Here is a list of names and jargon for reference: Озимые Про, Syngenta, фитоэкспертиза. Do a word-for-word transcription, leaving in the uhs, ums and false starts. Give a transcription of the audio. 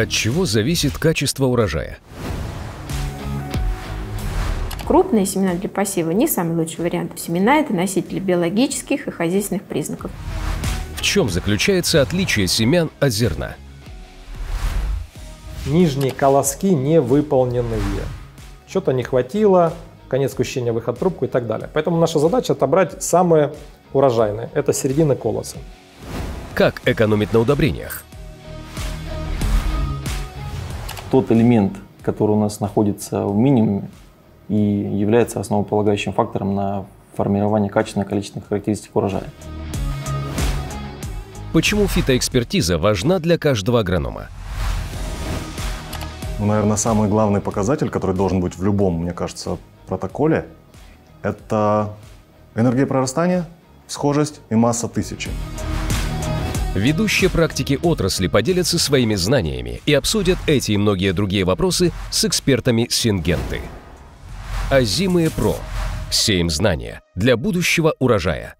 От чего зависит качество урожая? Крупные семена для посева не самый лучший вариант. Семена – это носители биологических и хозяйственных признаков. В чем заключается отличие семян от зерна? Нижние колоски невыполненные. Что-то не хватило, конец кущения, выход в трубку и так далее. Поэтому наша задача – отобрать самые урожайные. Это середина колоса. Как экономить на удобрениях? Тот элемент, который у нас находится в минимуме и является основополагающим фактором на формирование качественных и количественных характеристик урожая. Почему фитоэкспертиза важна для каждого агронома? Ну, наверное, самый главный показатель, который должен быть в любом, мне кажется, протоколе, это энергия прорастания, схожесть и масса тысячи. Ведущие практики отрасли поделятся своими знаниями и обсудят эти и многие другие вопросы с экспертами Сингенты. Озимые Про. Сеем знания для будущего урожая.